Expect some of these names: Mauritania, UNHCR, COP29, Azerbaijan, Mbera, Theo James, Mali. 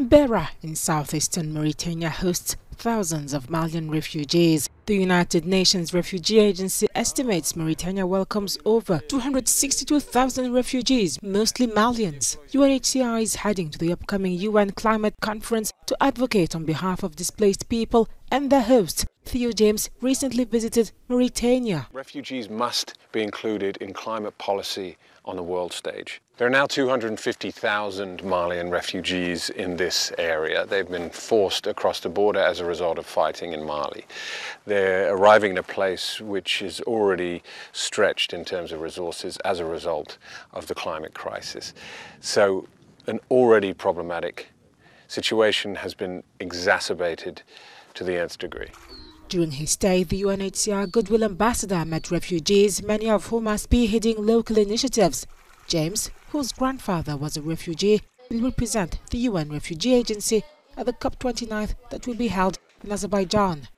Mbera in southeastern Mauritania hosts thousands of Malian refugees. The United Nations Refugee Agency estimates Mauritania welcomes over 262,000 refugees, mostly Malians. UNHCR is heading to the upcoming UN Climate Conference to advocate on behalf of displaced people and their hosts. Theo James recently visited Mauritania. Refugees must be included in climate policy on the world stage. There are now 250,000 Malian refugees in this area. They've been forced across the border as a result of fighting in Mali. They're arriving in a place which is already stretched in terms of resources as a result of the climate crisis. So an already problematic situation has been exacerbated to the nth degree. During his stay, the UNHCR Goodwill Ambassador met refugees, many of whom are spearheading local initiatives. James, whose grandfather was a refugee, will represent the UN Refugee Agency at the COP29 that will be held in Azerbaijan.